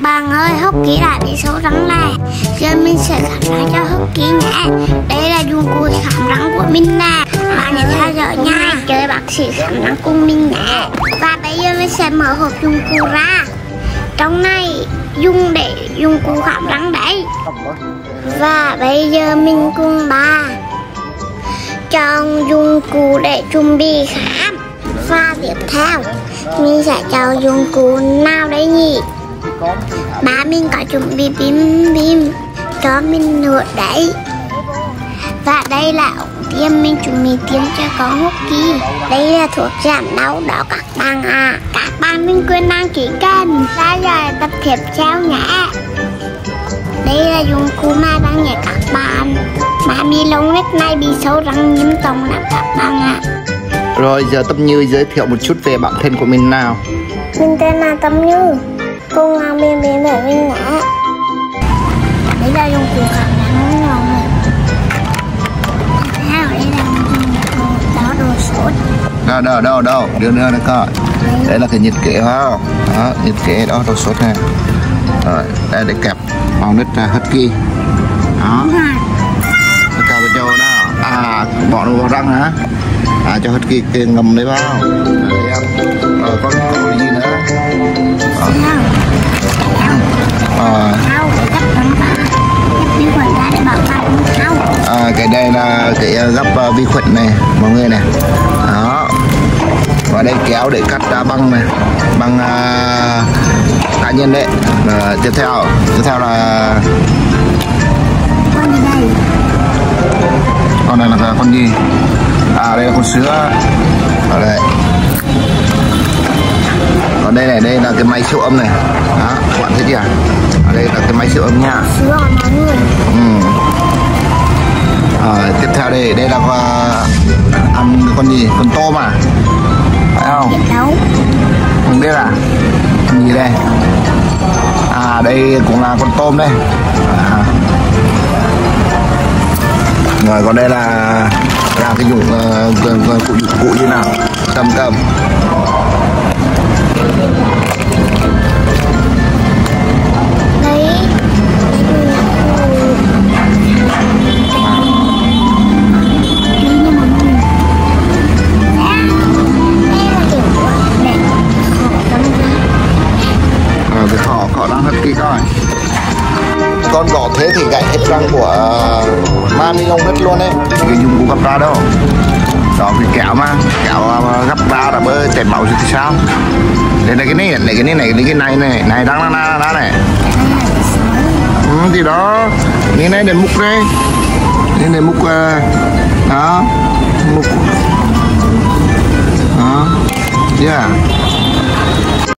Bằng ơi, hốc ký là bị số rắn này. Giờ mình sẽ khám phá cho hốc ký nhé. Đây là dụng cụ khám rắn của mình nè. Bạn hãy theo dõi nha, chơi bác sĩ khám rắn cùng mình nhé. Và bây giờ mình sẽ mở hộp dụng cụ ra. Trong này dùng để dụng cụ khám rắn đấy. Và bây giờ mình cùng bà chọn dụng cụ để chuẩn bị khám. Và tiếp theo mình sẽ chọn dụng cụ nào đấy nhỉ? Bà mình có chuẩn bị bim cho mình nữa đấy. Và đây là ống tiêm, mình chuẩn bị tiêm cho con hốc ký. Đây là thuốc giảm đau đó các bạn à. Các bạn mình quên đăng ký kênh và giờ tập thiệp trao nhé. Đây là dụng cụ mà đang nhé các bạn. Bà mi lông lết này bị sâu răng nhiễm tổng lắm các bạn ạ. Rồi giờ Tâm Như giới thiệu một chút về bản thân của mình nào. Mình tên là Tâm Như, cô là mình ở bên ngã. Đấy là dùng cụ khám rắn nhỏ này. Nào đây là đó đồ sốt. Đâu đưa nữa đây coi. Đấy là cái nhiệt kế hoa. Đó nhiệt kế đó đồ sốt này. Rồi đây để kẹp màu nứt ra hết kia. Đó. Nó cao bên châu đó. À bỏ đồ vào răng hả? À cho hết kia ngầm đấy vào. Đấy em. Rồi con có gì nữa? Cái đây là cái gấp vi khuẩn này mọi người này đó, và đây kéo để cắt băng này, băng cá nhân đấy. Tiếp theo là con này là con gì? À đây là con sữa ở đây. Còn đây này, đây là cái máy siêu âm này. Đó, các bạn thấy chưa? Ở đây là cái máy siêu âm nha. Tiếp theo đây, đây là ăn con gì? Con tôm à? Phải không? Không biết à? Con gì đây? À đây cũng là con tôm đây. Rồi còn đây là cái dụng cụ như nào? Cầm. Con gõ thế thì gãy hết răng của mami lông hết luôn đấy. Cái dùng cụ gấp ra đâu. Đó cái kẹo mà, kẹo gấp ra là bơi chảy máu thì sao? Đây là cái này, cái này đang này. Thì đó, cái này để múc đây. Cái này múc đó. Múc. Đó. Yeah.